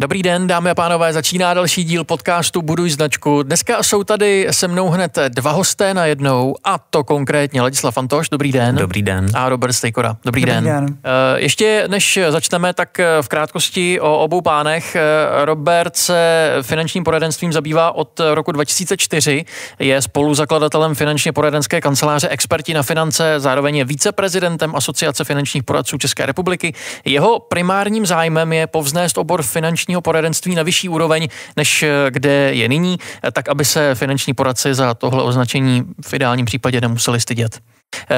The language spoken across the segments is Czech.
Dobrý den, dámy a pánové, začíná další díl podcastu Buduj značku. Dneska jsou tady se mnou hned dva hosté najednou, a to konkrétně Ladislav Antoš, dobrý den. Dobrý den. A Robert Stejkora, dobrý den. Ještě než začneme, tak v krátkosti o obou pánech. Robert se finančním poradenstvím zabývá od roku 2004, je spoluzakladatelem finančně poradenské kanceláře Experti na finance, zároveň je viceprezidentem Asociace finančních poradců České republiky. Jeho primárním zájmem je povznést obor finanční poradenství na vyšší úroveň, než kde je nyní, tak aby se finanční poradci za tohle označení v ideálním případě nemuseli stydět.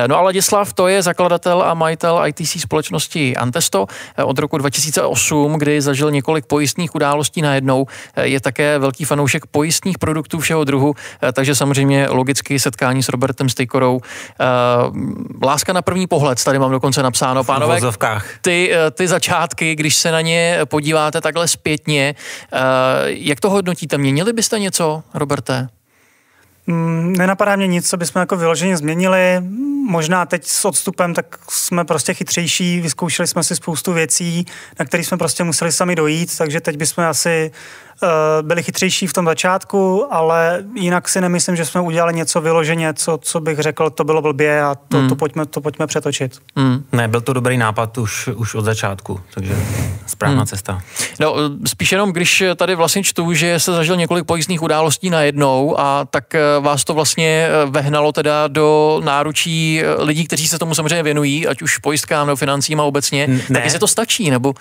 No a Ladislav, to je zakladatel a majitel ITC společnosti Antesto od roku 2008, kdy zažil několik pojistných událostí najednou. Je také velký fanoušek pojistných produktů všeho druhu, takže samozřejmě logicky setkání s Robertem Stejkorou. Láska na první pohled, tady mám dokonce napsáno. Pánové, ty začátky, když se na ně podíváte takhle zpětně, jak to hodnotíte? Měnili byste něco, Roberte? Nenapadá mě nic, co bychom jako vyloženě změnili. Možná teď s odstupem tak jsme prostě chytřejší, vyzkoušeli jsme si spoustu věcí, na které jsme prostě museli sami dojít, takže teď bychom asi byli chytřejší v tom začátku, ale jinak si nemyslím, že jsme udělali něco vyloženě, co bych řekl, to bylo blbě a to pojďme přetočit. Ne, byl to dobrý nápad už od začátku, takže správná cesta. No, spíš jenom, když tady vlastně čtu, že se zažil několik pojistných událostí najednou, a tak vás to vlastně vehnalo teda do náručí lidí, kteří se tomu samozřejmě věnují, ať už pojistkám nebo financím a obecně. Tak jestli to stačí, nebo?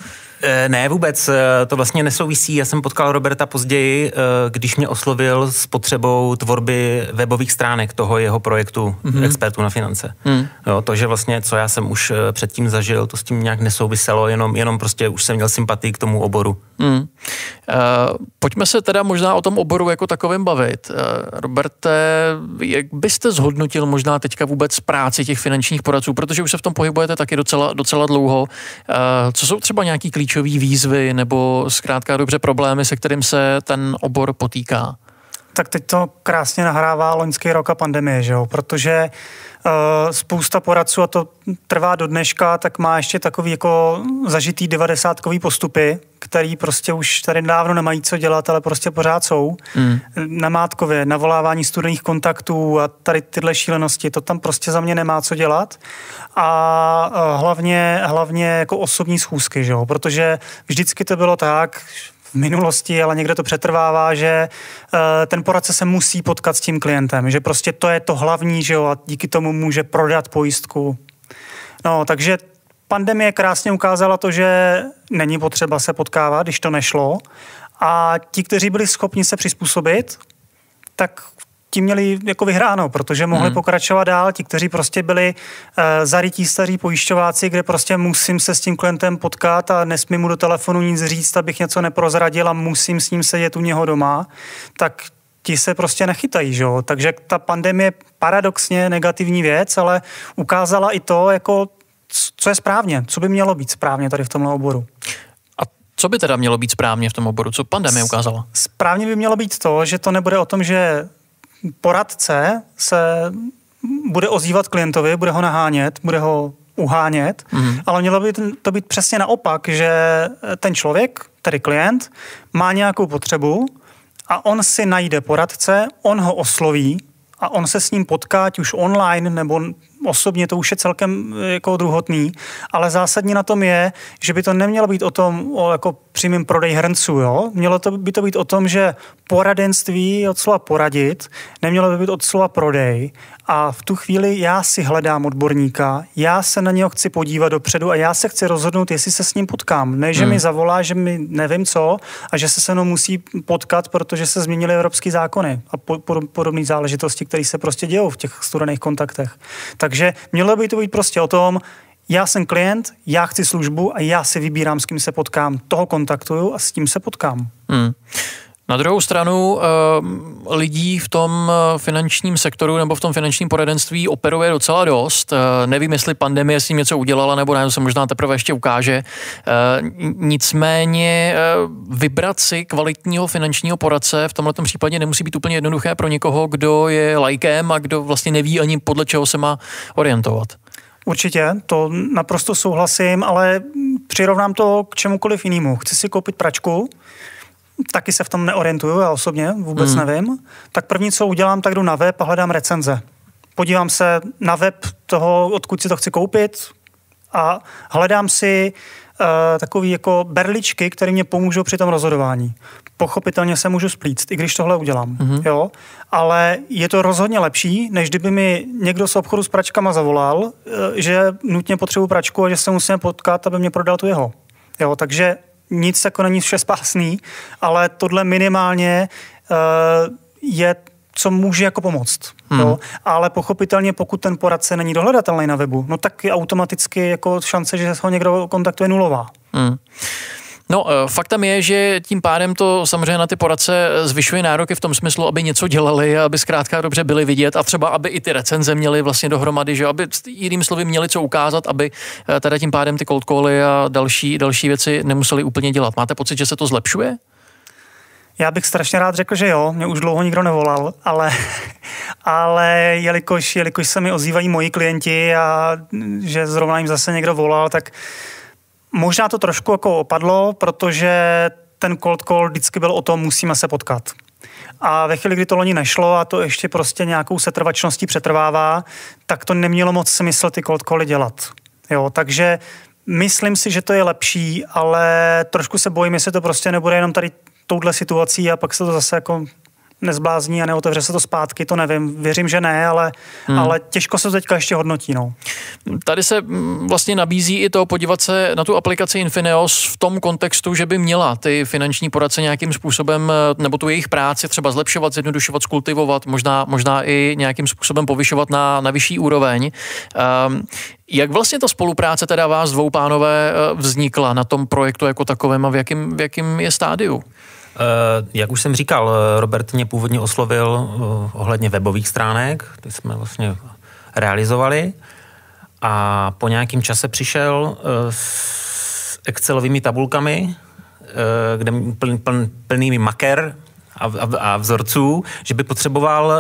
Ne, vůbec, to vlastně nesouvisí. Já jsem potkal Roberta později, když mě oslovil s potřebou tvorby webových stránek toho jeho projektu Expertů na finance. Jo, to, že vlastně, co já jsem už předtím zažil, to s tím nějak nesouviselo, jenom prostě už jsem měl sympatii k tomu oboru. Pojďme se teda možná o tom oboru jako takovým bavit. Roberte, jak byste zhodnotil možná teďka vůbec práci těch finančních poradců, protože už se v tom pohybujete taky docela dlouho. Co jsou třeba nějaký klíčové výzvy nebo zkrátka dobře problémy, se kterým se ten obor potýká? Tak teď to krásně nahrává loňský rok a pandemie, že jo? Protože spousta poradců, a to trvá do dneška, tak má ještě takový jako zažitý 90-kový postupy, který prostě už tady dávno nemají co dělat, ale prostě pořád jsou. Na mátkově, navolávání studených kontaktů a tady tyhle šílenosti, to tam prostě za mě nemá co dělat. A hlavně jako osobní schůzky, že jo? Protože vždycky to bylo tak v minulosti, ale někde to přetrvává, že ten poradce se musí potkat s tím klientem, že prostě to je to hlavní, že jo, a díky tomu může prodat pojistku. No, takže pandemie krásně ukázala to, že není potřeba se potkávat, když to nešlo, a ti, kteří byli schopni se přizpůsobit, tak ti měli jako vyhráno, protože mohli pokračovat dál. Ti, kteří prostě byli zarytí staří pojišťováci, kde prostě musím se s tím klientem potkat a nesmím mu do telefonu nic říct, abych něco neprozradil, a musím s ním sedět u něho doma, tak ti se prostě nechytají, že jo? Takže ta pandemie paradoxně negativní věc, ale ukázala i to, jako, co je správně, co by mělo být správně tady v tomhle oboru. Co by teda mělo být správně v tom oboru? Co pandemie ukázala? Správně by mělo být to, že to nebude o tom, že poradce se bude ozývat klientovi, bude ho nahánět, bude ho uhánět, ale mělo by to být přesně naopak, že ten člověk, tedy klient, má nějakou potřebu a on si najde poradce, on ho osloví a on se s ním potká, ať už online nebo osobně, to už je celkem jako druhotný, ale zásadní na tom je, že by to nemělo být o tom, o jako přímým prodej hrnců, jo? Mělo by to být o tom, že poradenství je od slova poradit, nemělo by být od slova prodej, a v tu chvíli já si hledám odborníka, já se na něho chci podívat dopředu a já se chci rozhodnout, jestli se s ním potkám. Ne, že mi zavolá, že mi nevím co a že se mnou musí potkat, protože se změnily evropské zákony a podobné záležitosti, které se prostě dějou v těch studených kontaktech. Takže mělo by to být prostě o tom, já jsem klient, já chci službu a já si vybírám, s kým se potkám, toho kontaktuju a s tím se potkám. Na druhou stranu lidí v tom finančním sektoru nebo v tom finančním poradenství operuje docela dost. Nevím, jestli pandemie s tím něco udělala nebo ne, to se možná teprve ještě ukáže. Nicméně vybrat si kvalitního finančního poradce v tomto případě nemusí být úplně jednoduché pro někoho, kdo je laikem a kdo vlastně neví ani podle čeho se má orientovat. Určitě, to naprosto souhlasím, ale přirovnám to k čemukoliv jinému. Chci si koupit pračku, taky se v tom neorientuju, já osobně vůbec nevím. Tak první, co udělám, tak jdu na web a hledám recenze. Podívám se na web toho, odkud si to chci koupit, a hledám si takový jako berličky, které mě pomůžou při tom rozhodování. Pochopitelně se můžu splíct, i když tohle udělám. Jo? Ale je to rozhodně lepší, než kdyby mi někdo z obchodu s pračkama zavolal, že nutně potřebuji pračku a že se musíme potkat, aby mě prodal tu jeho. Jo? Takže nic jako není všespásný, ale tohle minimálně je, co může jako pomoct. Jo? Ale pochopitelně, pokud ten poradce není dohledatelný na webu, no tak je automaticky jako šance, že ho někdo kontaktuje, nulová. No, faktem je, že tím pádem to samozřejmě na ty poradce zvyšuje nároky v tom smyslu, aby něco dělali, aby zkrátka dobře byli vidět a třeba, aby i ty recenze měli vlastně dohromady, že aby jiným slovy měli co ukázat, aby teda tím pádem ty cold cally a další věci nemuseli úplně dělat. Máte pocit, že se to zlepšuje? Já bych strašně rád řekl, že jo, mě už dlouho nikdo nevolal, ale jelikož se mi ozývají moji klienti a že zrovna jim zase někdo volal, tak možná to trošku jako opadlo, protože ten cold call vždycky byl o tom, musíme se potkat. A ve chvíli, kdy to loni nešlo a to ještě prostě nějakou setrvačností přetrvává, tak to nemělo moc smysl ty cold cally dělat. Jo, takže myslím si, že to je lepší, ale trošku se bojím, jestli to prostě nebude jenom tady touhle situací a pak se to zase jako nezblázní a neotevře se to zpátky, to nevím. Věřím, že ne, ale těžko se to teďka ještě hodnotí. No. Tady se vlastně nabízí i to podívat se na tu aplikaci Infineos v tom kontextu, že by měla ty finanční poradce nějakým způsobem, nebo tu jejich práci třeba zlepšovat, zjednodušovat, kultivovat, možná i nějakým způsobem povyšovat na vyšší úroveň. Jak vlastně ta spolupráce teda vás dvou, pánové, vznikla na tom projektu jako takovém a v jakém je stádiu? Jak už jsem říkal, Robert mě původně oslovil ohledně webových stránek, ty jsme vlastně realizovali, a po nějakém čase přišel s excelovými tabulkami, kde plnými maker a vzorců, že by potřeboval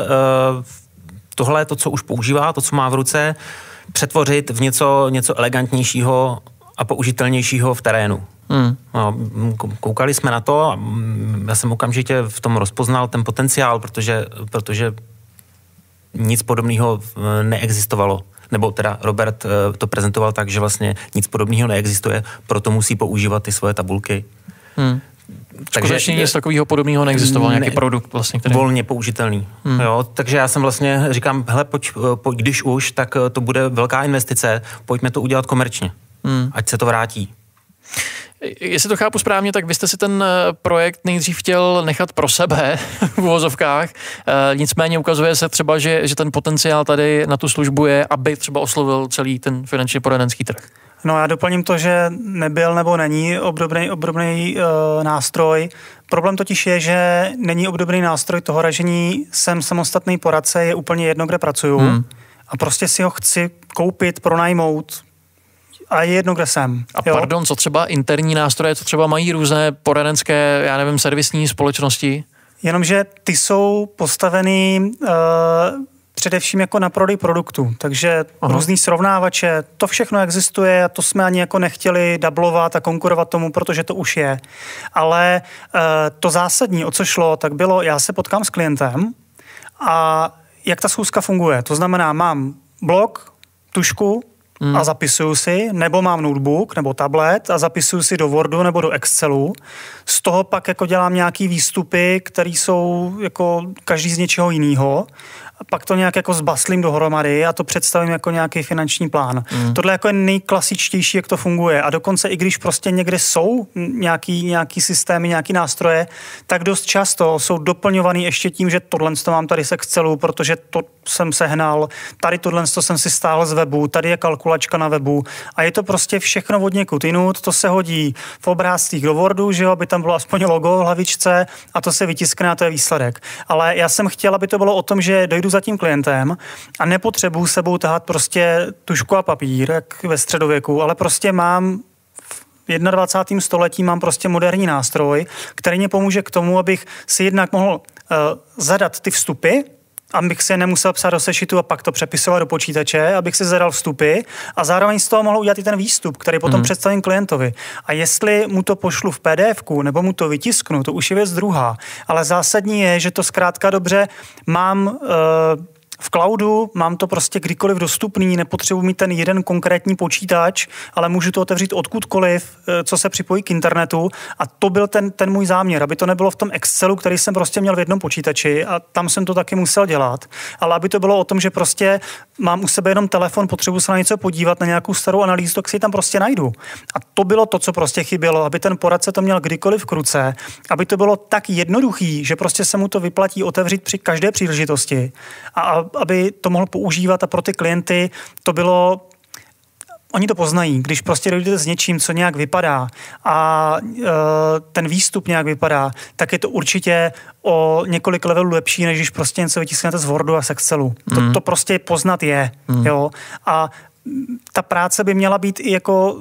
tohle, to, co už používá, to, co má v ruce, přetvořit v něco elegantnějšího a použitelnějšího v terénu. No, koukali jsme na to a já jsem okamžitě v tom rozpoznal ten potenciál, protože nic podobného neexistovalo. Nebo teda Robert to prezentoval tak, že vlastně nic podobného neexistuje, proto musí používat ty svoje tabulky. Takže nic takového podobného neexistoval, nějaký produkt vlastně, který... Volně použitelný. Jo, takže já jsem vlastně říkám, hele, pojď, když už, tak to bude velká investice, pojďme to udělat komerčně, ať se to vrátí. Jestli to chápu správně, tak vy jste si ten projekt nejdřív chtěl nechat pro sebe v uvozovkách, nicméně ukazuje se třeba, že ten potenciál tady na tu službu je, aby třeba oslovil celý ten finančně poradenský trh. No, já doplním to, že nebyl nebo není obdobný nástroj. Problém totiž je, že není obdobný nástroj toho ražení, jsem samostatný poradce, je úplně jedno, kde pracuju a prostě si ho chci koupit, pronajmout, a je jedno, kde jsem. A pardon, co třeba interní nástroje, co třeba mají různé poradenské, já nevím, servisní společnosti? Jenomže ty jsou postaveny především jako na prodej produktů, takže různý srovnávače, to všechno existuje a to jsme ani jako nechtěli dublovat a konkurovat tomu, protože to už je. Ale to zásadní, o co šlo, tak bylo, já se potkám s klientem a jak ta schůzka funguje. To znamená, mám blok, tušku, a zapisuju si, nebo mám notebook nebo tablet a zapisuju si do Wordu nebo do Excelu. Z toho pak jako dělám nějaký výstupy, které jsou jako každý z něčeho jiného. Pak to nějak jako zbaslím dohromady a to představím jako nějaký finanční plán. Tohle jako je nejklasičtější, jak to funguje. A dokonce i když prostě někde jsou nějaký systémy, nějaký nástroje, tak dost často jsou doplňovaný ještě tím, že tohle to mám tady z Excelu, protože to jsem sehnal, tady tohle to jsem si stáhl z webu, tady je kalkulačka na webu a je to prostě všechno od někud jinut, to se hodí v obrázcích do Wordu, že jo, aby tam bylo aspoň logo v hlavičce a to se vytiskne a to je výsledek. Ale já jsem chtěl, aby to bylo o tom, že dojdu za tím klientem a nepotřebuji sebou tahat prostě tužku a papír, jak ve středověku, ale prostě mám v 21. století mám prostě moderní nástroj, který mě pomůže k tomu, abych si jednak mohl zadat ty vstupy, abych si nemusel psát do sešitu a pak to přepisovat do počítače, abych si zadal vstupy a zároveň z toho mohl udělat i ten výstup, který potom představím klientovi. A jestli mu to pošlu v PDFku nebo mu to vytisknu, to už je věc druhá. Ale zásadní je, že to zkrátka dobře mám v cloudu, mám to prostě kdykoliv dostupný, nepotřebuji mít ten jeden konkrétní počítač, ale můžu to otevřít odkudkoliv, co se připojí k internetu, a to byl ten můj záměr, aby to nebylo v tom Excelu, který jsem prostě měl v jednom počítači a tam jsem to taky musel dělat, ale aby to bylo o tom, že prostě mám u sebe jenom telefon, potřebuji se na něco podívat, na nějakou starou analýzu, tak si ji tam prostě najdu. A to bylo to, co prostě chybělo, aby ten poradce to měl kdykoliv k ruce, aby to bylo tak jednoduchý, že prostě se mu to vyplatí otevřít při každé příležitosti a aby to mohl používat, a pro ty klienty to bylo, oni to poznají, když prostě dojdete s něčím, co nějak vypadá a ten výstup nějak vypadá, tak je to určitě o několik levelů lepší, než když prostě něco vytisknete z Wordu a z Excelu. To prostě poznat je. Jo? A ta práce by měla být i jako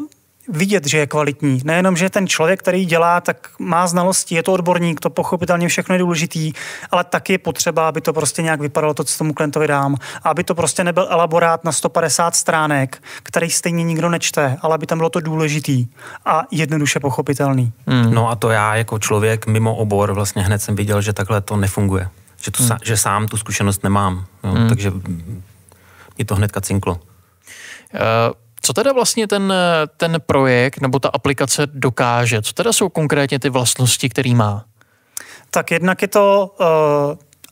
vidět, že je kvalitní. Nejenom, že ten člověk, který dělá, tak má znalosti, je to odborník, to pochopitelně všechno je důležitý, ale taky je potřeba, aby to prostě nějak vypadalo, to, co tomu klientovi dám. A aby to prostě nebyl elaborát na 150 stránek, který stejně nikdo nečte, ale aby tam bylo to důležitý a jednoduše pochopitelný. No a to já jako člověk mimo obor vlastně hned jsem viděl, že takhle to nefunguje. Že, že sám tu zkušenost nemám. Jo? Takže je to hnedka cinklo. Co teda vlastně ten projekt nebo ta aplikace dokáže? Co teda jsou konkrétně ty vlastnosti, který má? Tak jednak je to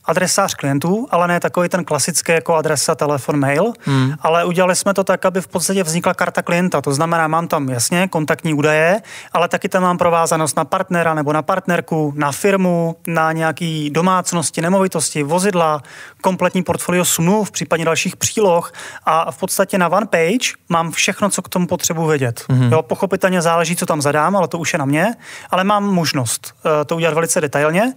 adresář klientů, ale ne takový ten klasický jako adresa, telefon, mail, ale udělali jsme to tak, aby v podstatě vznikla karta klienta. To znamená, mám tam jasně kontaktní údaje, ale taky tam mám provázanost na partnera nebo na partnerku, na firmu, na nějaký domácnosti, nemovitosti, vozidla, kompletní portfolio smluv, případně dalších příloh, a v podstatě na one page mám všechno, co k tomu potřebuji vědět. Jo, pochopitelně záleží, co tam zadám, ale to už je na mě, ale mám možnost to udělat velice detailně.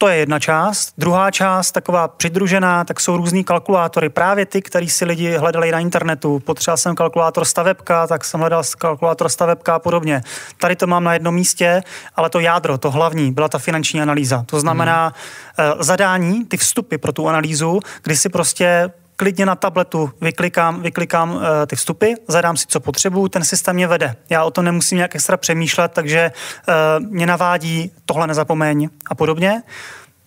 To je jedna část. Druhá část, taková přidružená, tak jsou různý kalkulátory. Právě ty, který si lidi hledali na internetu. Potřeboval jsem kalkulátor stavebka, tak jsem hledal kalkulátor stavebka a podobně. Tady to mám na jednom místě, ale to jádro, to hlavní, byla ta finanční analýza. To znamená zadání, ty vstupy pro tu analýzu, kdy si prostě klidně na tabletu vyklikám ty vstupy, zadám si, co potřebuju, ten systém mě vede. Já o tom nemusím nějak extra přemýšlet, takže mě navádí, tohle nezapomeň a podobně.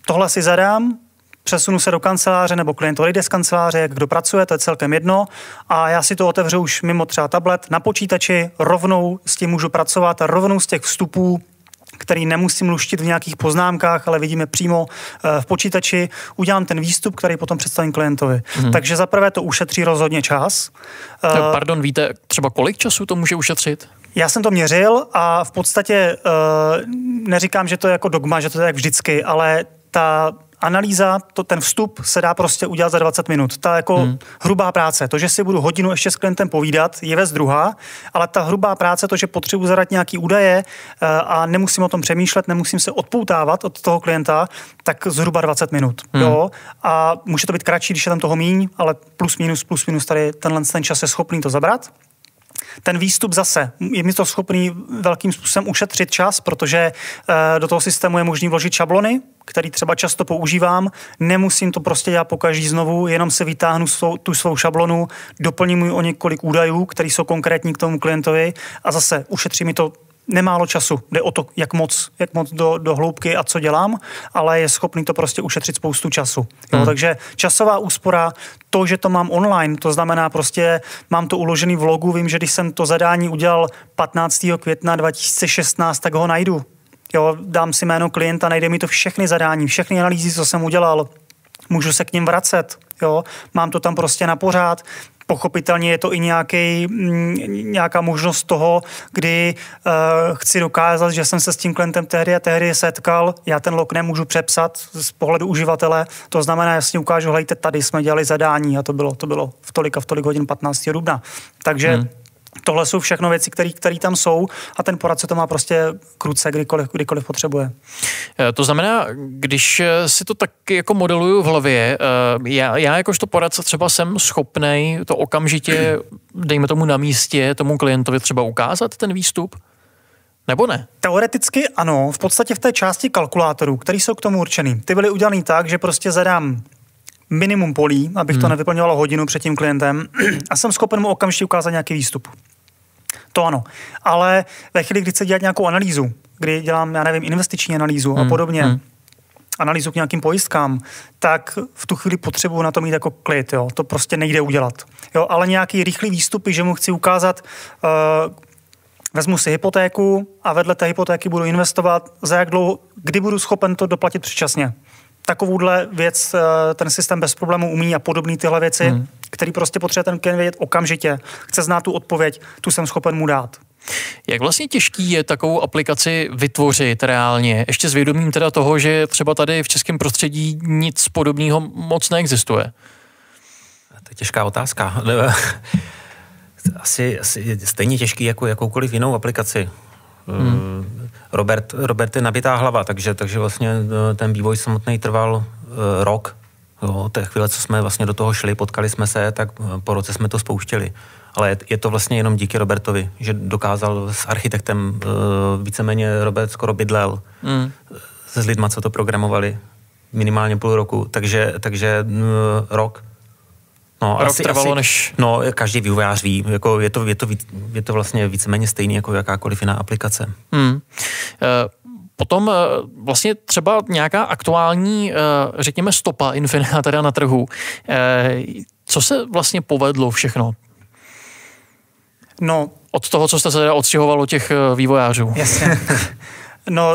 Tohle si zadám, přesunu se do kanceláře nebo klient odejde z kanceláře, jak kdo pracuje, to je celkem jedno, a já si to otevřu už mimo třeba tablet na počítači, rovnou s tím můžu pracovat, rovnou z těch vstupů, který nemusím luštit v nějakých poznámkách, ale vidíme přímo v počítači, udělám ten výstup, který potom představím klientovi. Takže zaprvé to ušetří rozhodně čas. Pardon, víte třeba kolik času to může ušetřit? Já jsem to měřil a v podstatě neříkám, že to je jako dogma, že to je jak vždycky, ale ta analýza, ten vstup se dá prostě udělat za 20 minut. Ta jako hrubá práce, to, že si budu hodinu ještě s klientem povídat, je věc druhá, ale ta hrubá práce, to, že potřebuji zadat nějaký údaje a nemusím o tom přemýšlet, nemusím se odpoutávat od toho klienta, tak zhruba 20 minut. Jo? A může to být kratší, když je tam toho míň, ale plus minus tady ten čas je schopný to zabrat. Ten výstup zase, je mi to schopný velkým způsobem ušetřit čas, protože do toho systému je možný vložit šablony, který třeba často používám. Nemusím to prostě dělat pokaždý znovu, jenom se vytáhnu tu svou šablonu, doplním ji o několik údajů, které jsou konkrétní k tomu klientovi, a zase ušetří mi to nemálo času. Jde o to, jak moc do hloubky a co dělám, ale je schopný to prostě ušetřit spoustu času. Jo, takže časová úspora, to, že to mám online, to znamená prostě mám to uložený v logu, vím, že když jsem to zadání udělal 15. května 2016, tak ho najdu. Jo, dám si jméno klienta, najde mi to všechny zadání, všechny analýzy, co jsem udělal, můžu se k nim vracet, jo, mám to tam prostě na pořád. Pochopitelně je to i nějaká možnost toho, kdy chci dokázat, že jsem se s tím klientem tehdy setkal, já ten log nemůžu přepsat z pohledu uživatele, to znamená, jasně ukážu, hejte, tady jsme dělali zadání a to bylo v tolik hodin 15. dubna. Takže tohle jsou všechno věci, které tam jsou, a ten poradce to má prostě k ruce, kdykoliv potřebuje. To znamená, když si to tak jako modeluju v hlavě, já jakožto poradce třeba jsem schopnej to okamžitě, dejme tomu na místě, tomu klientovi třeba ukázat ten výstup? Nebo ne? Teoreticky ano, v podstatě v té části kalkulátorů, které jsou k tomu určený. Ty byly udělaný tak, že prostě zadám minimum polí, abych to nevyplňoval hodinu před tím klientem a jsem schopen mu okamžitě ukázat nějaký výstup. To ano, ale ve chvíli, kdy chci dělat nějakou analýzu, kdy dělám, já nevím, investiční analýzu a podobně, analýzu k nějakým pojistkám, tak v tu chvíli potřebuji na to mít jako klid, jo. To prostě nejde udělat. Jo, ale nějaký rychlý výstupy, že mu chci ukázat, vezmu si hypotéku a vedle té hypotéky budu investovat, za jak dlouho, kdy budu schopen to doplatit předčasně. Takovouhle věc ten systém bez problémů umí a podobné tyhle věci, který prostě potřebuje ten klient vědět okamžitě. Chce znát tu odpověď, tu jsem schopen mu dát. Jak vlastně těžký je takovou aplikaci vytvořit reálně? Ještě s vědomím teda toho, že třeba tady v českém prostředí nic podobného moc neexistuje. To je těžká otázka. Asi stejně těžký jako jakoukoliv jinou aplikaci. Robert je nabitá hlava, takže vlastně ten vývoj samotný trval rok. Od té chvíle, co jsme vlastně do toho šli, potkali jsme se, tak po roce jsme to spouštěli. Ale je to vlastně jenom díky Robertovi, že dokázal s architektem, víceméně Robert skoro bydlel s lidma, co to programovali, minimálně půl roku, takže rok. No, rok trvalo, než... No, každý vývojář ví, jako je to vlastně víceméně stejný jako jakákoliv jiná aplikace. Potom vlastně třeba nějaká aktuální, řekněme, stopa Infinea teda na trhu. Co se vlastně povedlo všechno? No, od toho, co jste se teda odstěhovalo těch vývojářů. Jasně. No,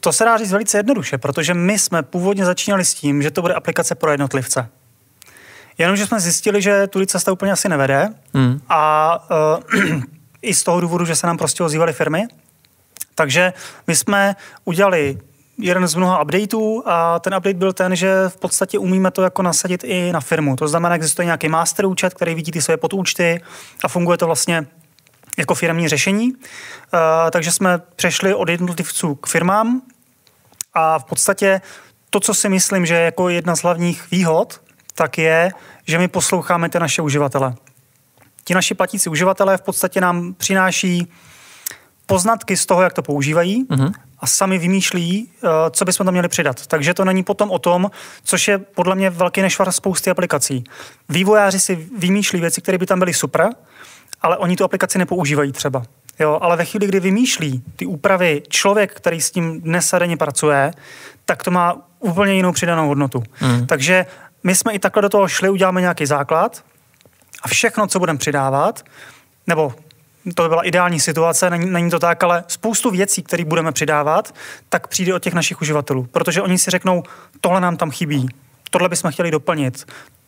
to se dá říct velice jednoduše, protože my jsme původně začínali s tím, že to bude aplikace pro jednotlivce. Jenomže jsme zjistili, že tudy cesta úplně asi nevede a i z toho důvodu, že se nám prostě ozývaly firmy. Takže my jsme udělali jeden z mnoha updateů a ten update byl ten, že v podstatě umíme to jako nasadit i na firmu. To znamená, existuje nějaký master účet, který vidí ty své podúčty a funguje to vlastně jako firmní řešení. Takže jsme přešli od jednotlivců k firmám a v podstatě to, co si myslím, že je jako jedna z hlavních výhod, tak je, že my posloucháme ty naše uživatele. Ti naši platící uživatelé v podstatě nám přináší poznatky z toho, jak to používají a sami vymýšlí, co bychom tam měli přidat. Takže to není potom o tom, což je podle mě velký nešvar spousty aplikací. Vývojáři si vymýšlí věci, které by tam byly super, ale oni tu aplikaci nepoužívají třeba. Jo, ale ve chvíli, kdy vymýšlí ty úpravy člověk, který s tím dnes a denně pracuje, tak to má úplně jinou přidanou hodnotu. Takže my jsme i takhle do toho šli, uděláme nějaký základ a všechno, co budeme přidávat, nebo to by byla ideální situace, není to tak, ale spoustu věcí, které budeme přidávat, tak přijde od těch našich uživatelů, protože oni si řeknou, tohle nám tam chybí, tohle bychom chtěli doplnit,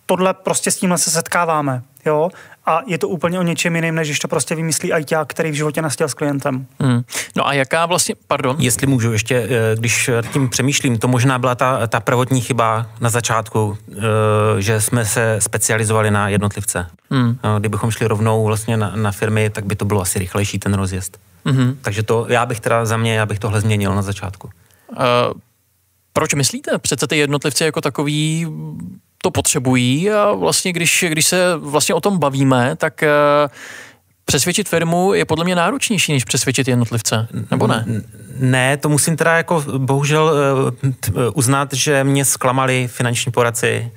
tohle prostě s tímhle se setkáváme, jo, a je to úplně o něčem jiným, než když to prostě vymyslí ajťák, který v životě nastěl s klientem. No a jaká vlastně, pardon? Jestli můžu ještě, když tím přemýšlím, to možná byla ta prvotní chyba na začátku, že jsme se specializovali na jednotlivce. Kdybychom šli rovnou vlastně na firmy, tak by to bylo asi rychlejší ten rozjezd. Takže to, já bych tohle změnil na začátku. Proč myslíte? Přece ty jednotlivci jako takový to potřebují a vlastně když se vlastně o tom bavíme, tak přesvědčit firmu je podle mě náročnější, než přesvědčit jednotlivce, nebo ne? Ne, to musím teda jako bohužel uznat, že mě zklamali finanční poradci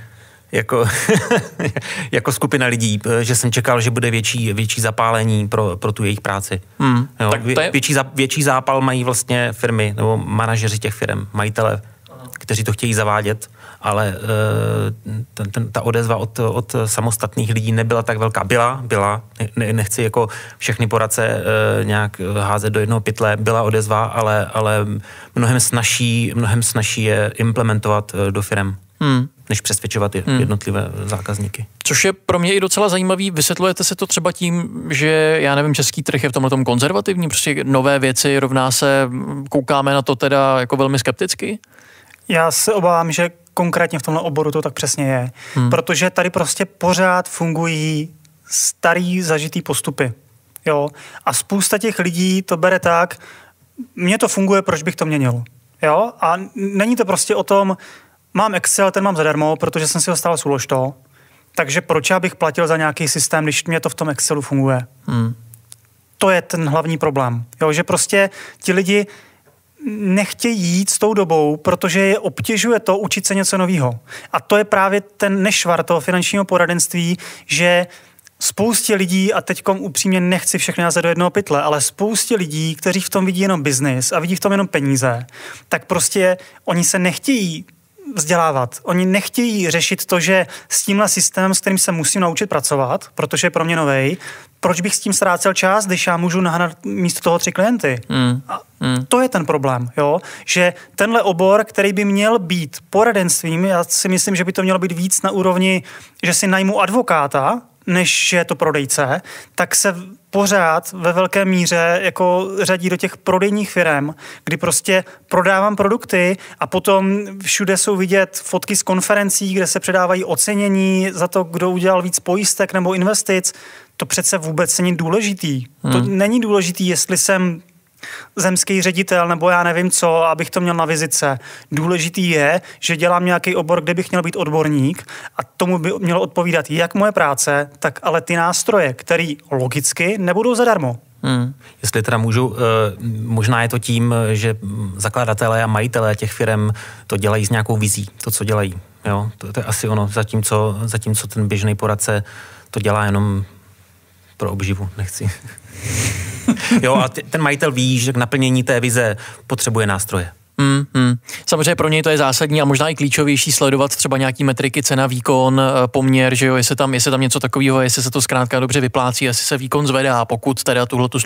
jako skupina lidí, že jsem čekal, že bude větší zapálení pro tu jejich práci. Jo, tak to je... větší zápal mají vlastně firmy, nebo manažeři těch firm, majitele, kteří to chtějí zavádět, ale ta odezva od samostatných lidí nebyla tak velká. Byla, nechci jako všechny poradce nějak házet do jednoho pytle, byla odezva, ale mnohem snažší je implementovat do firem, než přesvědčovat jednotlivé zákazníky. Což je pro mě i docela zajímavý. Vysvětlujete se to třeba tím, že já nevím, český trh je v tomhle tom konzervativní, prostě nové věci rovná se, koukáme na to teda jako velmi skepticky? Já se obávám, že konkrétně v tomhle oboru to tak přesně je. Protože tady prostě pořád fungují starý zažitý postupy. Jo? A spousta těch lidí to bere tak, mně to funguje, proč bych to měnil. Jo? A není to prostě o tom, mám Excel, ten mám zadarmo, protože jsem si ho stále souložil, takže proč já bych platil za nějaký systém, když mě to v tom Excelu funguje. to je ten hlavní problém. Jo, že prostě ti lidi nechtějí jít s tou dobou, protože je obtěžuje to učit se něco nového. A to je právě ten nešvar toho finančního poradenství, že spoustě lidí, a teďkom upřímně nechci všechny házet do jednoho pytle, ale spoustě lidí, kteří v tom vidí jenom biznis a vidí v tom jenom peníze, tak prostě oni se nechtějí vzdělávat. Oni nechtějí řešit to, že s tímhle systémem, s kterým se musím naučit pracovat, protože je pro mě novej, proč bych s tím ztrácel čas, když já můžu nahnat místo toho 3 klienty? A to je ten problém, jo? Že tenhle obor, který by měl být poradenstvím, já si myslím, že by to mělo být víc na úrovni, že si najmu advokáta, než je to prodejce, tak se pořád ve velké míře jako řadí do těch prodejních firem, kdy prostě prodávám produkty a potom všude jsou vidět fotky z konferencí, kde se předávají ocenění za to, kdo udělal víc pojistek nebo investic. To přece vůbec není důležitý. To není důležitý, jestli jsem zemský ředitel nebo já nevím co, abych to měl na vizitce. Důležitý je, že dělám nějaký obor, kde bych měl být odborník a tomu by mělo odpovídat jak moje práce, tak ale ty nástroje, které logicky nebudou zadarmo. Jestli teda můžu, možná je to tím, že zakladatelé a majitelé těch firem to dělají s nějakou vizí, to, co dělají. Jo? To je asi ono, zatímco ten běžný poradce to dělá jenom pro obživu, nechci. Jo, a ten majitel ví, že k naplnění té vize potřebuje nástroje. Samozřejmě pro něj to je zásadní a možná i klíčovější sledovat třeba nějaký metriky, cena, výkon, poměr, že jo, jestli tam něco takového, jestli se to zkrátka dobře vyplácí, jestli se výkon zvedá, pokud teda tuhletu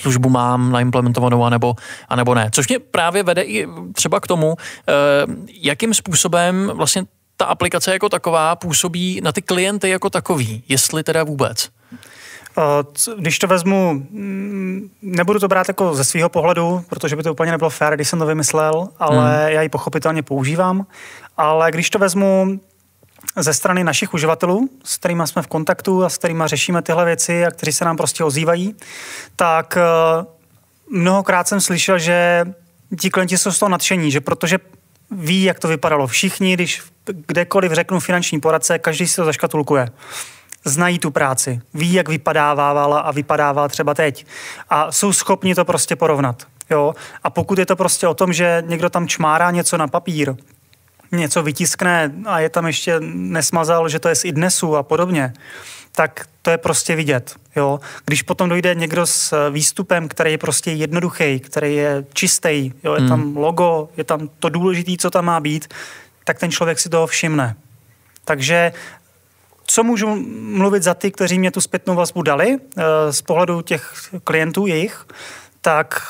službu mám naimplementovanou anebo ne. Což mě právě vede i třeba k tomu, jakým způsobem vlastně ta aplikace jako taková působí na ty klienty jako takový, jestli teda vůbec. Když to vezmu, nebudu to brát jako ze svého pohledu, protože by to úplně nebylo fér, když jsem to vymyslel, ale já ji pochopitelně používám. Ale když to vezmu ze strany našich uživatelů, s kterými jsme v kontaktu a s kterými řešíme tyhle věci a kteří se nám prostě ozývají, tak mnohokrát jsem slyšel, že ti klienti jsou z toho nadšení, že protože ví, jak to vypadalo všichni, když kdekoliv řeknu finanční poradce, každý si to zaškatulkuje. Znají tu práci, ví, jak vypadávala a vypadává třeba teď a jsou schopni to prostě porovnat. Jo? A pokud je to prostě o tom, že někdo tam čmárá něco na papír, něco vytiskne a je tam ještě nesmazal, že to je z iDNESu a podobně, tak to je prostě vidět. Jo? Když potom dojde někdo s výstupem, který je prostě jednoduchý, který je čistý, jo? Je tam logo, je tam to důležité, co tam má být, tak ten člověk si toho všimne. Takže co můžu mluvit za ty, kteří mě tu zpětnou vazbu dali z pohledu těch klientů jejich, tak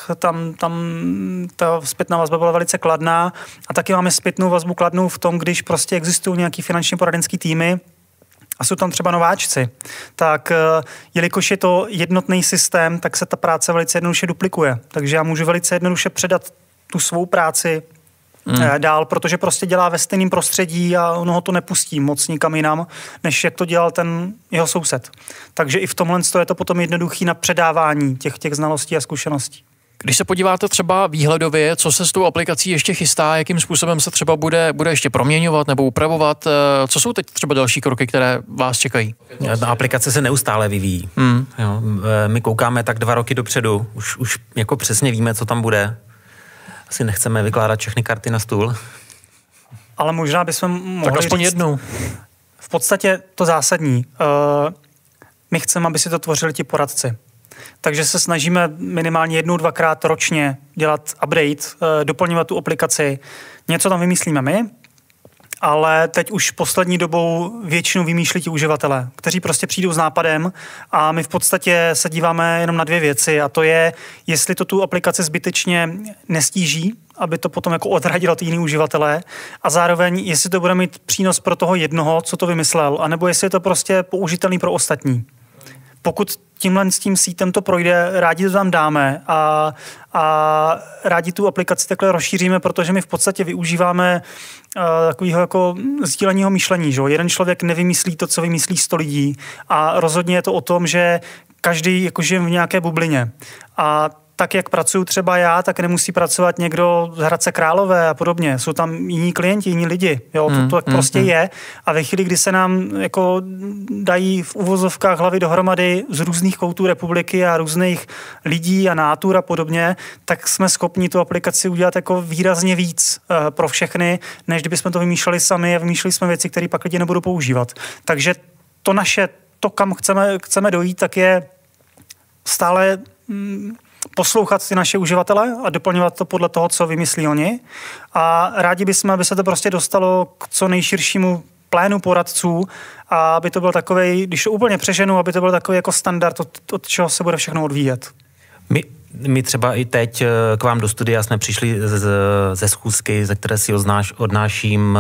tam ta zpětná vazba byla velice kladná a taky máme zpětnou vazbu kladnou v tom, když prostě existují nějaký finančně poradenský týmy a jsou tam třeba nováčci, tak jelikož je to jednotný systém, tak se ta práce velice jednoduše duplikuje. Takže já můžu velice jednoduše předat tu svou práci dál, protože prostě dělá ve stejném prostředí a ono ho to nepustí moc nikam jinam, než jak to dělal ten jeho soused. Takže i v tomhle je to potom jednoduchý na předávání těch znalostí a zkušeností. Když se podíváte třeba výhledově, co se s tou aplikací ještě chystá, jakým způsobem se třeba bude ještě proměňovat nebo upravovat, co jsou teď třeba další kroky, které vás čekají? Ta aplikace se neustále vyvíjí. Jo, my koukáme tak 2 roky dopředu, už jako přesně víme, co tam bude. Asi nechceme vykládat všechny karty na stůl. Ale možná bychom mohli tak aspoň říct jednou. V podstatě to zásadní. My chceme, aby si to tvořili ti poradci. Takže se snažíme minimálně 1-2krát ročně dělat update, doplňovat tu aplikaci. Něco tam vymyslíme my, ale teď už poslední dobou většinu vymýšlí ti uživatelé, kteří prostě přijdou s nápadem a my v podstatě se díváme jenom na 2 věci a to je, jestli to tu aplikaci zbytečně nestíží, aby to potom jako odradilo ty jiný uživatelé a zároveň, jestli to bude mít přínos pro toho jednoho, co to vymyslel, anebo jestli je to prostě použitelný pro ostatní. Pokud tímhle s tím sítem to projde, rádi to tam dáme a rádi tu aplikaci takhle rozšíříme, protože my v podstatě využíváme takového jako sdíleného myšlení. Že? Jeden člověk nevymyslí to, co vymyslí 100 lidí a rozhodně je to o tom, že každý jako žije v nějaké bublině a tak, jak pracuju třeba já, tak nemusí pracovat někdo z Hradce Králové a podobně. Jsou tam jiní klienti, jiní lidi. Jo, to prostě je. A ve chvíli, kdy se nám jako dají v uvozovkách hlavy dohromady z různých koutů republiky a různých lidí a nátur a podobně, tak jsme schopni tu aplikaci udělat jako výrazně víc pro všechny, než kdybychom to vymýšleli sami a vymýšleli jsme věci, které pak lidi nebudou používat. Takže to naše, to, kam chceme dojít, tak je stále poslouchat ty naše uživatele a doplňovat to podle toho, co vymyslí oni. A rádi bychom, aby se to prostě dostalo k co nejširšímu plénu poradců a aby to byl takovej, když to úplně přeženu, aby to byl takový jako standard, od čeho se bude všechno odvíjet. My třeba i teď k vám do studia jsme přišli ze schůzky, ze které si odnáším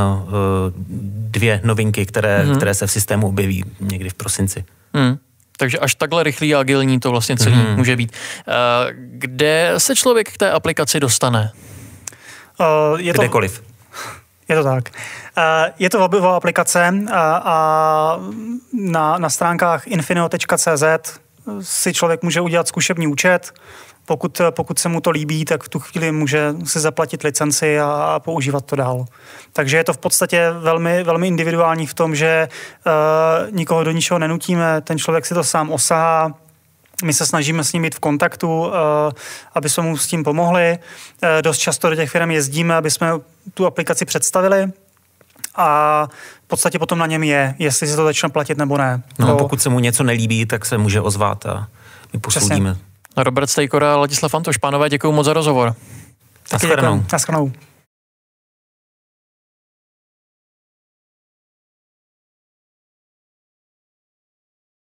dvě novinky, které se v systému objeví někdy v prosinci. Takže až takhle rychlý a agilní to vlastně celý může být. Kde se člověk k té aplikaci dostane? Kdekoliv. Je to tak. Je to webová aplikace a na stránkách infineo.cz si člověk může udělat zkušební účet. Pokud se mu to líbí, tak v tu chvíli může si zaplatit licenci a používat to dál. Takže je to v podstatě velmi, velmi individuální v tom, že nikoho do ničeho nenutíme, ten člověk si to sám osahá, my se snažíme s ním být v kontaktu, aby jsme mu s tím pomohli. Dost často do těch firm jezdíme, aby jsme tu aplikaci představili a v podstatě potom na něm je, jestli se to začne platit nebo ne. No, pokud se mu něco nelíbí, tak se může ozvat a my posoudíme. Robert Stejkora a Ladislav Antoš. Pánové, děkuji moc za rozhovor. Na shledanou.